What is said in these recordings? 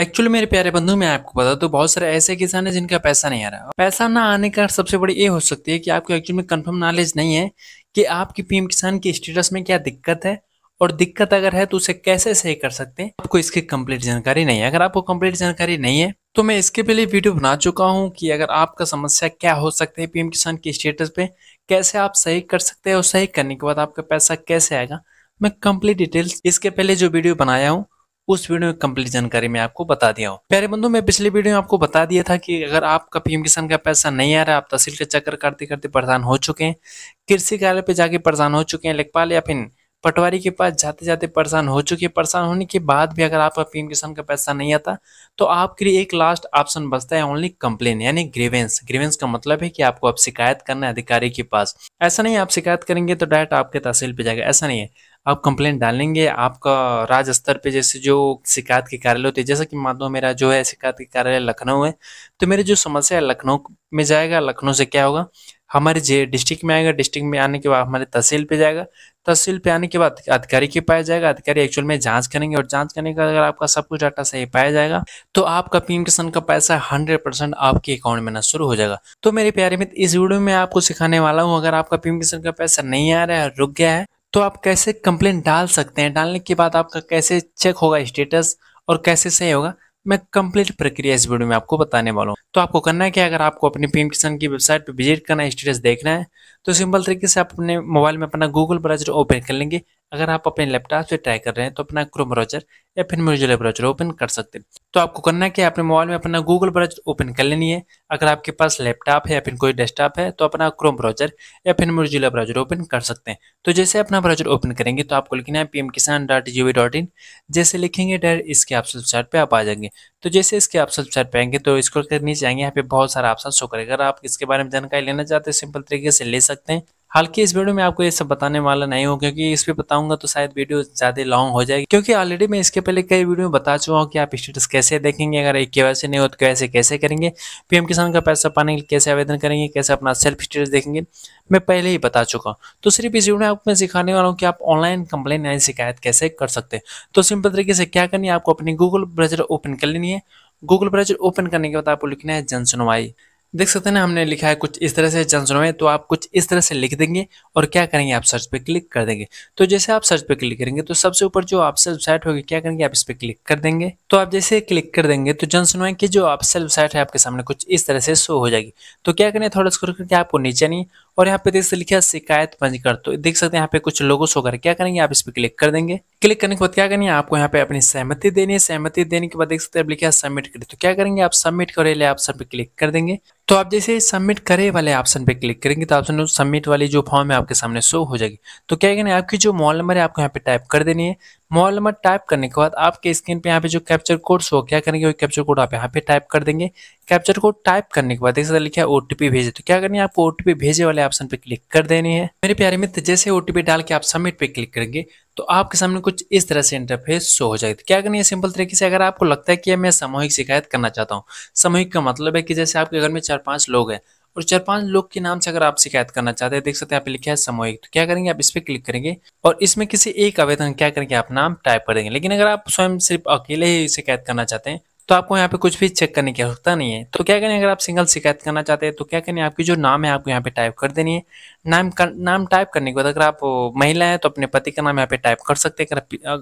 Actually मेरे प्यारे बंधु मैं आपको बता दूं बहुत सारे ऐसे किसान हैं जिनका पैसा नहीं आ रहा। पैसा ना आने का सबसे बड़ी ये हो सकती है कि आपको एक्चुअली में कंफर्म नॉलेज नहीं है कि आपकी पीएम किसान के स्टेटस में क्या दिक्कत है और दिक्कत अगर है तो उसे कैसे सही कर सकते हैं, आपको इसकी कंप्लीट जानकारी नहीं है। अगर आपको कंप्लीट जानकारी नहीं है तो मैं इसके पहले वीडियो बना चुका हूं कि अगर आपका समस्या क्या हो सकती है, पीएम किसान के स्टेटस पे कैसे आप सही कर सकते हैं और सही करने के बाद आपका पैसा कैसे आएगा। मैं कंप्लीट डिटेल्स इसके पहले जो वीडियो बनाया हूं उस वीडियो में कंप्लीट जानकारी मैं आपको बता दिया हूं। प्यारे बंधु मैं पिछले वीडियो में आपको बता दिया था कि अगर आपका पीएम किसान का पैसा नहीं आ रहा, आप तहसील के चक्कर काटते करते परेशान हो चुके हैं, कृषि कार्यालय पे जाके परेशान हो चुके हैं, लेखपाल या फिर पटवारी के पास जाते जाते परेशान हो चुके हैं। परेशान होने के बाद भी अगर आपका पीएम किसान का पैसा नहीं आता तो आपके लिए एक लास्ट ऑप्शन बचता है, ओनली कंप्लेन यानी ग्रीवेंस। ग्रीवेंस का मतलब है कि आपको अब शिकायत करना है अधिकारी के पास। ऐसा नहीं आप शिकायत करेंगे तो डायरेक्ट आपके तहसील पे जाएगा, ऐसा नहीं है। आप कंप्लेंट डालेंगे आपका राज्य स्तर पे, जैसे जो शिकायत के कार्यालय होते हैं, जैसे कि मान लो मेरा जो है शिकायत के कार्यालय लखनऊ है तो मेरी जो समस्या है लखनऊ में जाएगा। लखनऊ से क्या होगा, हमारे जे डिस्ट्रिक्ट में आएगा, डिस्ट्रिक्ट में आने के बाद हमारे तहसील पे जाएगा, तहसील पे आने के बाद अधिकारी के पास जाएगा, अधिकारी एक्चुअल में जांच करेंगे और जांच करने का अगर आपका सब कुछ डाटा सही पाया जाएगा तो आपका पीएम किसान का पैसा 100% आपके अकाउंट में आना शुरू हो जाएगा। तो मेरे प्यारे मित्र इस वीडियो में आपको सिखाने वाला हूँ अगर आपका पीएम किसान का पैसा नहीं आ रहा है, रुक गया है, तो आप कैसे कंप्लेंट डाल सकते हैं, डालने के बाद आपका कैसे चेक होगा स्टेटस और कैसे सही होगा। मैं कंप्लीट प्रक्रिया इस वीडियो में आपको बताने वाला हूँ। तो आपको करना है कि अगर आपको अपनी पीएम किसान की वेबसाइट पर विजिट करना है, स्टेटस देखना है, तो सिंपल तरीके से आप अपने मोबाइल में अपना गूगल ब्राउज़र ओपन कर लेंगे। अगर आप अपने लैपटॉप से ट्राई कर रहे हैं तो अपना क्रोम ब्राउज़र या फिर मोजिला ब्राउज़र ओपन कर सकते हैं। तो आपको करना है कि अपने मोबाइल में अपना गूगल ब्राउज़र ओपन कर लेनी है। अगर आपके पास लैपटॉप है या फिर कोई डेस्कटॉप है तो अपना क्रोम ब्राउज़र या फिर मोजिला ब्राउज़र ओपन कर सकते हैं। तो जैसे अपना ब्राउज़र ओपन करेंगे तो आपको लिखना है pmkisan.gov.in। जैसे लिखेंगे डायरेक्ट इसके ऑप्शन वेबसाइट पर आप आ जाएंगे। तो जैसे इसके ऑप्शन वेबसाइट पर आएंगे तो इसको नीचे आएंगे, यहाँ पे बहुत सारा ऑप्शन शो करेगा। अगर आप इसके बारे में जानकारी लेना चाहते हैं सिंपल तरीके से ले सकते हैं। हालांकि इस वीडियो में आपको ये सब बताने वाला नहीं हो क्योंकि इस पे बताऊंगा तो शायद वीडियो ज्यादा लॉन्ग हो जाएगी, क्योंकि ऑलरेडी मैं इसके पहले कई वीडियो में बता चुका हूँ कि आप स्टेटस कैसे देखेंगे, अगर एक केवाईसी नहीं हो तो केवाईसी कैसे करेंगे, पीएम किसान का पैसा पाने के लिए कैसे आवेदन करेंगे, कैसे अपना सेल्फ स्टेटस देखेंगे, मैं पहले ही बता चुका हूँ। तो सिर्फ इस वीडियो में आपको मैं सिखाने वाला हूँ कि आप ऑनलाइन कंप्लेन यानी शिकायत कैसे कर सकते हैं। तो सिंपल तरीके से क्या करनी है, आपको अपनी गूगल ब्राउज़र ओपन कर लेनी है। गूगल ब्राउज़र ओपन करने के बाद आपको लिखना है जनसुनवाई। देख सकते हैं ना हमने लिखा है कुछ इस तरह से जनसुनवाई, तो आप कुछ इस तरह से लिख देंगे और क्या करेंगे आप सर्च पे क्लिक कर देंगे। तो जैसे आप सर्च पे क्लिक करेंगे तो सबसे ऊपर जो आपसे वेबसाइट होगी क्या करेंगे आप इस पे क्लिक कर देंगे। तो आप जैसे क्लिक कर देंगे तो जनसुनवाई की जो आपसे वेबसाइट है आपके सामने कुछ इस तरह से शो हो जाएगी। तो क्या करें, थोड़ा स्क्रॉल करके आपको नीचे नहीं और यहाँ पे देख सकते लिखा शिकायत पंजीकृत, तो देख सकते हैं यहाँ पे कुछ लोगों शो कर, क्या करेंगे आप इस पे क्लिक कर देंगे। क्लिक करने के बाद क्या करेंगे आपको यहाँ पे अपनी सहमति देनी है। सहमति देने के बाद देख सकते हैं लिखा सबमिट करें, तो क्या करेंगे आप सबमिट करे ले ऑप्शन पे क्लिक कर देंगे। तो आप जैसे सबमिट करे वाले ऑप्शन पे क्लिक करेंगे तो ऑप्शन सबमिट वाली जो फॉर्म है आपके सामने शो हो जाएगी। तो क्या करेंगे आपकी जो मोबाइल नंबर है आपको यहाँ पे टाइप कर देनी है। मोबाइल नंबर टाइप करने के बाद आपके स्क्रीन पे यहाँ पे जो कैप्चर कोड शो क्या करेंगे वो कैप्चर कोड आप यहाँ पे टाइप कर देंगे। कैप्चर कोड टाइप करने के बाद एक साथ लिखा है ओटीपी भेजे, तो क्या करनी है आपको ओटीपी भेजे वाले ऑप्शन पे क्लिक कर देनी है। मेरे प्यारे मित्र जैसे ओटीपी डाल के आप सबमिट पे क्लिक करेंगे तो आपके सामने कुछ इस तरह से इंटरफेस शो हो जाएगी। क्या करनी है सिंपल तरीके से, अगर आपको लगता है कि मैं सामूहिक शिकायत करना चाहता हूँ, सामूहिक का मतलब है कि जैसे आपके घर में 4-5 लोग हैं और 4-5 लोग के नाम से अगर आप शिकायत करना चाहते हैं, देख सकते हैं यहाँ पे लिखा है सामूहिक, तो क्या करेंगे आप इस पे क्लिक करेंगे और इसमें किसी एक आवेदन क्या करेंगे आप नाम टाइप कर देंगे। लेकिन अगर आप स्वयं सिर्फ अकेले ही शिकायत करना चाहते हैं तो आपको यहाँ पे कुछ भी चेक करने की आवश्यकता नहीं है। तो क्या करें अगर आप सिंगल शिकायत करना चाहते हैं तो क्या करें आपकी जो नाम है आपको यहाँ पे टाइप कर देनी है। नाम टाइप करने के बाद अगर आप महिला है तो अपने पति का नाम यहाँ पे टाइप कर सकते हैं।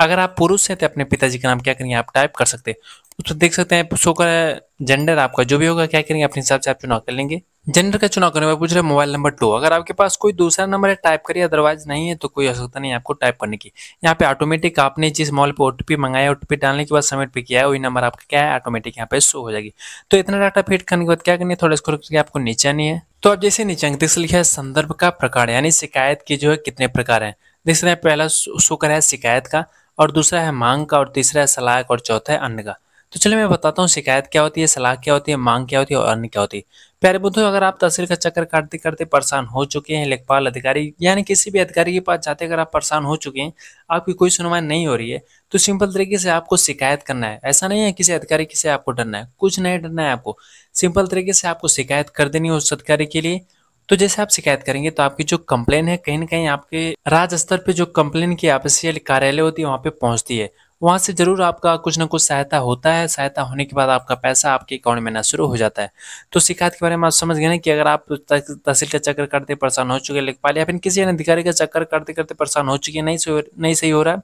अगर आप पुरुष हैं तो अपने पिताजी का नाम क्या करेंगे आप टाइप कर सकते हैं। तो देख सकते हैं शो कर जेंडर आपका जो भी होगा क्या करेंगे अपने हिसाब से आप चुनाव कर लेंगे। जेंडर का चुनाव करने में पूछ रहे मोबाइल नंबर 2, अगर आपके पास कोई दूसरा नंबर है टाइप करिए, अदरवाइज नहीं है तो कोई आवश्यकता नहीं आपको टाइप करने की। यहाँ पे ऑटोमेटिक आपने जिस मॉल पे ओटीपी मंगाया, ओटीपी डालने के बाद सबमिट पे किया है, वही नंबर आपका क्या है ऑटोमेटिक यहाँ पे शो हो जाएगी। तो इतना डाटा फीड करने के बाद क्या करनी है थोड़ा स्क्रॉल करके आपको नीचे आनी है। तो आप जैसे नीचे अंक लिखा है संदर्भ का प्रकार यानी शिकायत की जो है कितने प्रकार है, देख सकते हैं पहला शो कर रहा है शिकायत का और दूसरा है मांग का और तीसरा है सलाह का और चौथा है अन्य का। तो चलिए मैं बताता हूँ शिकायत क्या होती है, सलाह क्या होती है, मांग क्या होती है और अन्य क्या होती है। प्यारे बंधु अगर आप तहसील का चक्कर काटते करते परेशान हो चुके हैं, लेखपाल अधिकारी यानी किसी भी अधिकारी के पास जाते अगर आप परेशान हो चुके हैं, आपकी कोई सुनवाई नहीं हो रही है, तो सिंपल तरीके से आपको शिकायत करना है। ऐसा नहीं है किसी अधिकारी से आपको डरना है, कुछ नहीं डरना है आपको, सिंपल तरीके से आपको शिकायत कर देनी है उस अधिकारी के लिए। तो जैसे आप शिकायत करेंगे तो आपकी जो कंप्लेन है कहीं ना कहीं आपके राज्य स्तर पे जो कंप्लेन की ऑफिशियल कार्यालय होती है वहाँ पे पहुँचती है वहाँ से ज़रूर आपका कुछ ना कुछ सहायता होता है। सहायता होने के बाद आपका पैसा आपके अकाउंट में आना शुरू हो जाता है। तो शिकायत के बारे में आप समझ गए ना कि अगर आप तहसील का चक्कर करते परेशान हो चुके, लेखपाल या फिर किसी अन्य अधिकारी का चक्कर करते करते परेशान हो चुके, नहीं सही हो रहा है,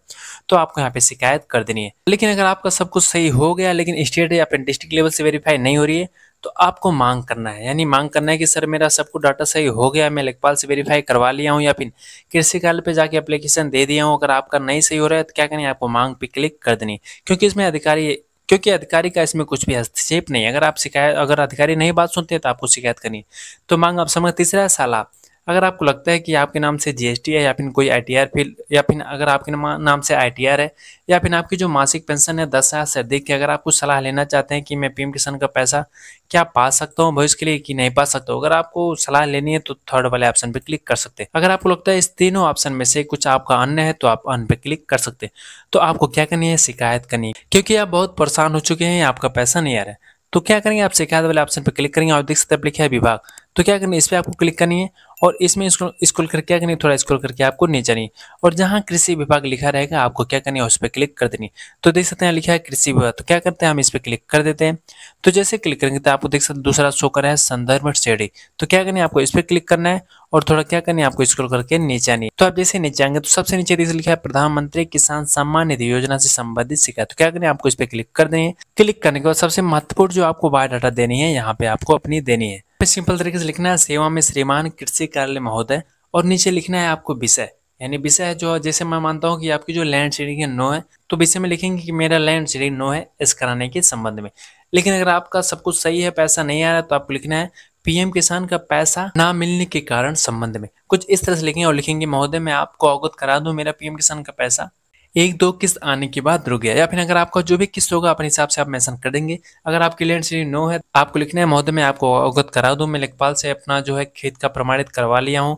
तो आपको यहाँ पे शिकायत कर देनी है। लेकिन अगर आपका सब कुछ सही हो गया लेकिन स्टेट या फिर डिस्ट्रिक्ट लेवल से वेरीफाई नहीं हो रही है, तो आपको मांग करना है, यानी मांग करना है कि सर मेरा सब कुछ डाटा सही हो गया, मैं लेखपाल से वेरीफाई करवा लिया हूँ या फिर कृषि कार्यालय पे जाके एप्लीकेशन दे दिया हूँ। अगर आपका नहीं सही हो रहा है तो क्या करनी है, आपको मांग पे क्लिक कर देनी, क्योंकि अधिकारी का इसमें कुछ भी हस्तक्षेप नहीं है। अगर अधिकारी नहीं बात सुनते हैं तो आपको शिकायत करनी है। तो मांग आप समझ। तीसरा साला, अगर आपको लगता है कि आपके नाम से जीएसटी है या फिर कोई आईटीआर फिल, या फिर अगर आपके नाम से आईटीआर है या फिर आपकी जो मासिक पेंशन है 10,000 से अधिक, अगर आप कुछ सलाह लेना चाहते हैं कि मैं पीएम किसान का पैसा क्या पा सकता हूँ भविष्य के लिए कि नहीं पा सकता हूँ, अगर आपको सलाह लेनी है तो थर्ड वाले ऑप्शन पर क्लिक कर सकते हैं। अगर आपको लगता है इस तीनों ऑप्शन में से कुछ आपका अन्य है तो आप अन पे क्लिक कर सकते हैं। तो आपको क्या करनी है, शिकायत करनी है, क्योंकि आप बहुत परेशान हो चुके हैं, आपका पैसा नहीं आ रहा है। तो क्या करेंगे, आप शिकायत वाले ऑप्शन पर क्लिक करेंगे और देख सकते हैं लिखा है विभाग। तो क्या करनी है, इस पर आपको क्लिक करनी है और इसमें स्क्रॉल करके क्या करनी है, थोड़ा स्क्रॉल करके आपको नीचे आनी है और जहां कृषि विभाग लिखा रहेगा आपको क्या करनी है, उस पर क्लिक कर देनी। तो देख सकते हैं लिखा है कृषि विभाग। तो क्या करते हैं, हम इस पर क्लिक कर देते हैं। तो जैसे क्लिक करेंगे तो आपको देख सकते दूसरा शो कर रहा है संदर्भ श्रेणी। तो क्या करनी है, आपको इस पर क्लिक करना है और थोड़ा क्या करनी है, आपको स्क्रॉल करके नीचे आनी है। तो आप जैसे नीचे आएंगे तो सबसे नीचे देख लिखा है प्रधानमंत्री किसान सम्मान निधि योजना से संबंधित शिकायत। तो क्या करनी है, आपको इस पर क्लिक कर देनी है। क्लिक करने के बाद सबसे महत्वपूर्ण जो आपको बायोडाटा देनी है, यहाँ पे आपको अपनी देनी है। सिंपल तरीके से लिखना है सेवा में श्रीमान कृषि कार्यालय महोदय, और नीचे लिखना है आपको विषय, यानी विषय जो जैसे मैं मानता हूँ कि आपकी जो लैंड शेडिंग है 9 है, तो विषय में लिखेंगे कि मेरा लैंड शेडिंग 9 है इस कराने के संबंध में। लेकिन अगर आपका सब कुछ सही है, पैसा नहीं आ रहा, तो आपको लिखना है पीएम किसान का पैसा ना मिलने के कारण संबंध में। कुछ इस तरह से लिखेंगे और लिखेंगे महोदय मैं आपको अवगत करा दूं, मेरा पीएम किसान का पैसा 1-2 किस्त आने के बाद रुक गया। या फिर अगर आपका जो भी किस्त होगा अपने हिसाब से आप मेंशन कर देंगे। अगर आपकी लैंड सीरीज 9 है, आपको लिखना है महोदय मैं आपको अवगत करा दूं, मैं लेखपाल से अपना जो है खेत का प्रमाणित करवा लिया हूं,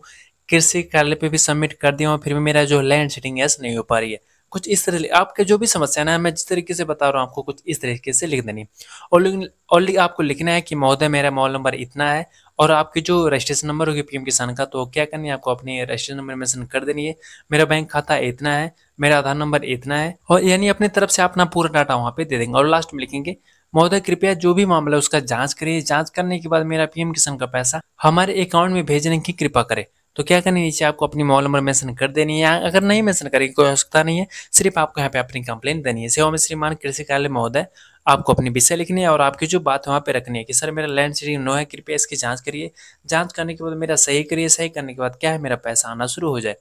कृषि कार्यालय पे भी सबमिट कर दिया हूं, फिर भी मेरा जो लैंड सीडिंग यस नहीं हो पा रही है। कुछ इस तरह आपके जो भी समस्या ना, मैं जिस तरीके से बता रहा हूँ आपको कुछ इस तरीके से लिख देनी। और आपको लिखना है कि महोदय मेरा मोबाइल नंबर इतना है और आपकी जो रजिस्ट्रेशन नंबर होगी पीएम किसान का, तो क्या करनी है, आपको अपने रजिस्ट्रेशन नंबर मेंशन कर देनी है। मेरा बैंक खाता इतना है, मेरा आधार नंबर इतना है, और यानी अपनी तरफ से अपना पूरा डाटा वहाँ पे दे देंगे। और लास्ट में लिखेंगे महोदय कृपया जो भी मामला है उसका जाँच करिए, जाँच करने के बाद मेरा पीएम किसान का पैसा हमारे अकाउंट में भेजने की कृपा करें। तो क्या करनी है, नीचे आपको अपनी मोबाइल नंबर मेंशन कर देनी है। अगर नहीं मेंशन करेंगे कोई आवश्यकता नहीं है, सिर्फ आपको यहाँ पे अपनी कंप्लेंट देनी है। सेवा में श्रीमान कृषि कार्यालय महोदय, आपको अपनी विषय लिखनी है और आपकी जो बात वहाँ पे रखनी है कि सर मेरा लैंड सीडिंग 9 है, कृपया इसकी जाँच करिए, जाँच करने के बाद मेरा सही करिए, सही करने के बाद क्या है, मेरा पैसा आना शुरू हो जाए।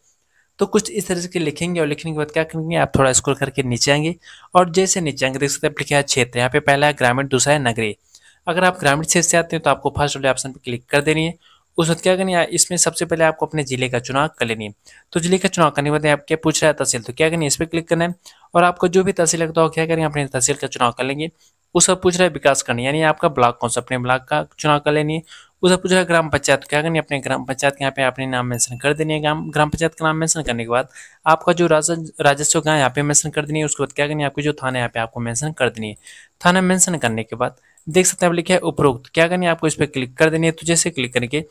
तो कुछ इस तरह से लिखेंगे और लिखने के बाद क्या करेंगे, आप थोड़ा स्क्रॉल करके नीचे आएंगे और जैसे नीचे आएंगे देख सकते हैं लिखा है क्षेत्र। यहाँ पे पहला है ग्रामीण, दूसरा है नगरीय। अगर आप ग्रामीण क्षेत्र से आते हैं तो आपको फर्स्ट वाले ऑप्शन पर क्लिक कर देनी है। उस वक्त क्या करनी है, इसमें सबसे पहले आपको अपने जिले का चुनाव कर लेनी है। तो जिले का चुनाव करने के बाद आपके पूछ रहा है तहसील, तो क्या करनी है, इस पर क्लिक करना है और आपको जो भी तहसील लगता हो क्या करेंगे, अपने तहसील का चुनाव कर लेंगे। उसका पूछ रहा है विकास करनी, यानी आपका ब्लॉक कौन सा, अपने ब्लॉक का चुनाव कर लेनी है। उसका पूछ रहा है ग्राम पंचायत, क्या करनी है, अपने ग्राम पंचायत के यहाँ पे अपने नाम मेंशन कर देनी है। ग्राम पंचायत का नाम मेंशन करने के बाद आपका जो राजस्व का यहाँ पे मेंशन कर देनी है। उसके बाद क्या करनी है, आपकी जो थाना यहाँ पे आपको मेंशन कर देनी है। थाना मेंशन करने के बाद देख सकते हैं आप लिखा है उपरोक्त, क्या करनी है, आपको इस पर क्लिक कर देनी है। तो जैसे क्लिक करके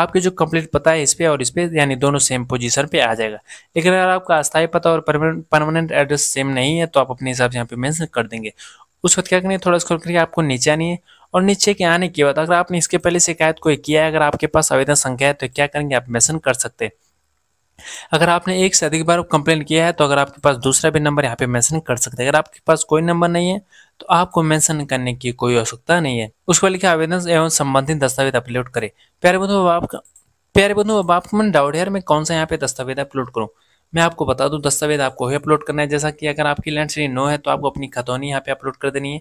आपके जो कंप्लीट पता है इस पर और इस पर, यानी दोनों सेम पोजीशन पे आ जाएगा। लेकिन अगर आपका अस्थायी पता और परमानेंट एड्रेस सेम नहीं है तो आप अपने हिसाब से यहाँ पे मेंशन कर देंगे। उस वक्त क्या करनी है, थोड़ा स्क्रॉल करके आपको नीचे आनी है और नीचे के आने के बाद अगर आपने इसके पहले शिकायत कोई किया है, अगर आपके पास आवेदन संख्या है तो क्या करेंगे, आप मेंशन कर सकते हैं। अगर आपने एक से अधिक बार कंप्लेंट किया है तो अगर आपके पास दूसरा भी नंबर यहाँ पे मेंशन कर सकते हैं। अगर आपके पास कोई नंबर नहीं है तो आपको मेंशन करने की कोई आवश्यकता नहीं है। उसके बाद लिखा आवेदन एवं संबंधित दस्तावेज अपलोड करें। प्यारे बंधु अब आपको मन डाउट यार मैं कौन सा यहाँ पे दस्तावेज अपलोड करूँ। मैं आपको बता दूँ दस्तावेज आपको ही अपलोड करना है। जैसा कि अगर आपकी लैंड सीडिंग 9 है तो आपको अपनी खतौनी यहाँ पे अपलोड कर देनी है।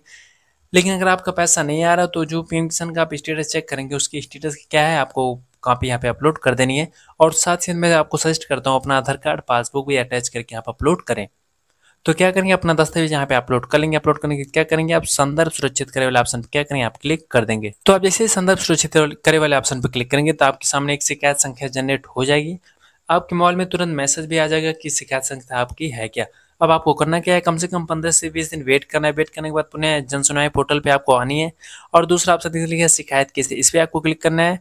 लेकिन अगर आपका पैसा नहीं आ रहा तो जो पीएम किसान का आप स्टेटस चेक करेंगे उसकी स्टेटस क्या है आपको कॉपी यहाँ पे अपलोड कर देनी है। और साथ ही मैं आपको सजेस्ट करता हूँ अपना आधार कार्ड, पासबुक भी अटैच करके आप अपलोड करें। तो क्या करेंगे, अपना दस्तावेज यहाँ पे अपलोड कर लेंगे। अपलोड करने के क्या करेंगे, आप संदर्भ सुरक्षित करे वाले ऑप्शन पर क्या करेंगे, आप क्लिक कर देंगे। तो आप जैसे संदर्भ सुरक्षित करे वाले ऑप्शन पर क्लिक करेंगे तो आपके सामने एक शिकायत संख्या जनरेट हो जाएगी। आपके मोबाइल में तुरंत मैसेज भी आ जाएगा कि शिकायत संख्या आपकी है क्या। अब आपको करना क्या है, कम से कम 15 से 20 दिन वेट करना है। वेट करने के बाद पुनः जनसुनवाई पोर्टल पे आपको आनी है और दूसरा ऑप्शन देख लीजिए शिकायत किस, इस पर आपको क्लिक करना है।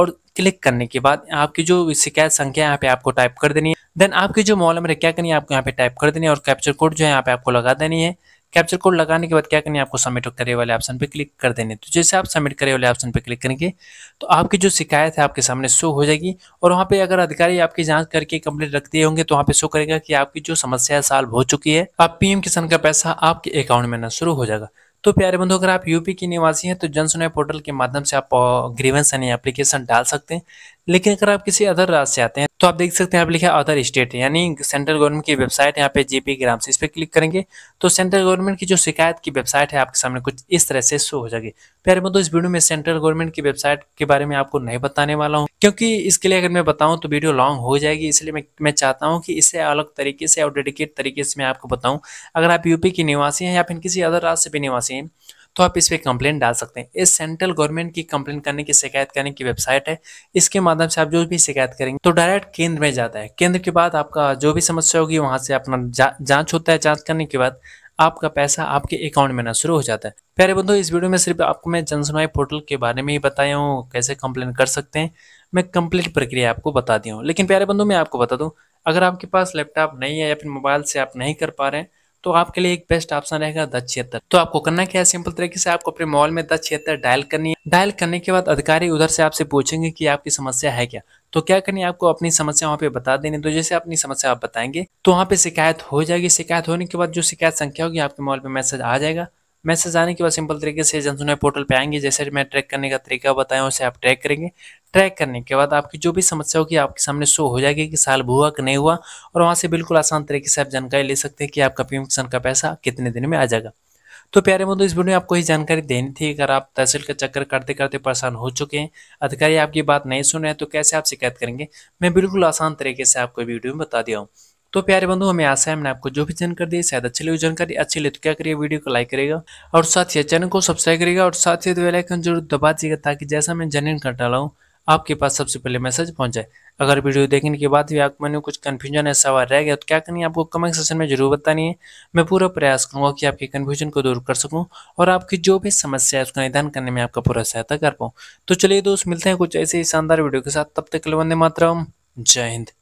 और क्लिक करने के बाद आपकी जो शिकायत संख्या यहाँ पे आपको टाइप कर देनी है। देन आपके जो मोबाइल नंबर है क्या करनी है, आपको यहाँ पे टाइप कर देनी है और कैप्चर कोड जो है यहाँ पे आपको लगा देनी है। कैप्चर कोड लगाने के बाद क्या करनी है, आपको सबमिट करे वाले ऑप्शन पे क्लिक कर देने। तो जैसे आप सबमिट करे वाले ऑप्शन पे क्लिक करेंगे तो आपकी जो शिकायत है आपके सामने शो हो जाएगी और वहाँ पे अगर अधिकारी आपकी जांच करके कंप्लेंट रख दिए होंगे तो वहाँ पे शो करेगा कि आपकी जो समस्या है सॉल्व हो चुकी है, आप पीएम किसान का पैसा आपके अकाउंट में आना शुरू हो जाएगा। तो प्यारे बंधु, अगर आप यूपी के निवासी हैं तो जनसुनवाई पोर्टल के माध्यम से आप ग्रीवेंस यानी एप्लीकेशन डाल सकते हैं। लेकिन अगर आप किसी अदर राज्य से आते हैं तो आप देख सकते हैं आप लिखा अदर स्टेट यानी सेंट्रल गवर्नमेंट की वेबसाइट यहाँ पे जेपी ग्राम से इस पर क्लिक करेंगे तो सेंट्रल गवर्नमेंट की जो शिकायत की वेबसाइट है आपके सामने कुछ इस तरह से शो हो जाएगी। प्यारे बंधु, इस वीडियो में सेंट्रल गवर्नमेंट की वेबसाइट के बारे में आपको नहीं बताने वाला हूँ क्योंकि इसके लिए अगर मैं बताऊँ तो वीडियो लॉन्ग हो जाएगी, इसलिए मैं चाहता हूँ कि इसे अलग तरीके से और डेडिकेट तरीके से मैं आपको बताऊँ। अगर आप यूपी के निवासी हैं या फिर किसी अदर राज्य से भी निवासी हैं तो आप इस पर कंप्लेंट डाल सकते हैं। इस सेंट्रल गवर्नमेंट की कंप्लेंट करने की शिकायत करने की वेबसाइट है, इसके माध्यम से आप जो भी शिकायत करेंगे तो डायरेक्ट केंद्र में जाता है। केंद्र के बाद आपका जो भी समस्या होगी वहां से अपना जांच होता है, जांच करने के बाद आपका पैसा आपके अकाउंट में आना शुरू हो जाता है। प्यारे बंधु, इस वीडियो में सिर्फ आपको मैं जनसुनवाई पोर्टल के बारे में ही बताया हूँ, कैसे कंप्लेंट कर सकते हैं, मैं कंप्लीट प्रक्रिया आपको बता दी हूँ। लेकिन प्यारे बंधु, मैं आपको बता दूँ अगर आपके पास लैपटॉप नहीं है या फिर मोबाइल से आप नहीं कर पा रहे हैं तो आपके लिए एक बेस्ट ऑप्शन रहेगा 1076। तो आपको करना क्या है, सिंपल तरीके से आपको अपने मोबाइल में 1076 डायल करनी है। डायल करने के बाद अधिकारी उधर से आपसे पूछेंगे कि आपकी समस्या है क्या, तो क्या करनी है आपको अपनी समस्या वहाँ पे बता देनी। तो जैसे अपनी समस्या आप बताएंगे तो वहाँ पे शिकायत हो जाएगी। शिकायत होने के बाद जो शिकायत संख्या होगी आपके मोबाइल पे मैसेज आ जाएगा। मैसेज आने के बाद सिंपल तरीके से जनसुनवाई पोर्टल पे आएंगे, जैसे मैं ट्रैक करने का तरीका बताया उसे आप ट्रैक करेंगे। ट्रैक करने के बाद आपकी जो भी समस्या होगी आपके सामने शो हो जाएगी कि साल हुआ कि नहीं हुआ और वहां से बिल्कुल आसान तरीके से आप जानकारी ले सकते हैं कि आपका पीएम किसान का पैसा कितने दिन में आ जाएगा। तो प्यारे बंधु, इस वीडियो में आपको ये जानकारी देनी थी। अगर आप तहसील का चक्कर करते करते परेशान हो चुके हैं, अधिकारी आपकी बात नहीं सुन रहे हैं तो कैसे आप शिकायत करेंगे, मैं बिल्कुल आसान तरीके से आपको वीडियो में बता दिया हूँ। तो प्यारे बंधु, हमें आशा है मैंने आपको जो भी जानकारी दी शायद अच्छी लगी। जानकारी अच्छी लगी तो क्या करिए, वीडियो को लाइक करेगा और साथ ही चैनल को सब्सक्राइब करेगा और साथ ही बेल आइकन जरूर दबा दीजिएगा ताकि जैसा मैं जनरेन कर डाला हूँ आपके पास सबसे पहले मैसेज पहुंच जाए। अगर वीडियो देखने के बाद भी आपके मन में कुछ कन्फ्यूजन है, सवाल रह गया तो क्या करनी है आपको कमेंट सेक्शन में जरूर बतानी है। मैं पूरा प्रयास करूंगा कि आपके कन्फ्यूजन को दूर कर सकूं और आपकी जो भी समस्या है उसका निदान करने में आपका पूरा सहायता कर पाऊँ। तो चलिए दोस्त, मिलते हैं कुछ ऐसे ही शानदार वीडियो के साथ। तब तक के लिए वंदे मातरम, जय हिंद।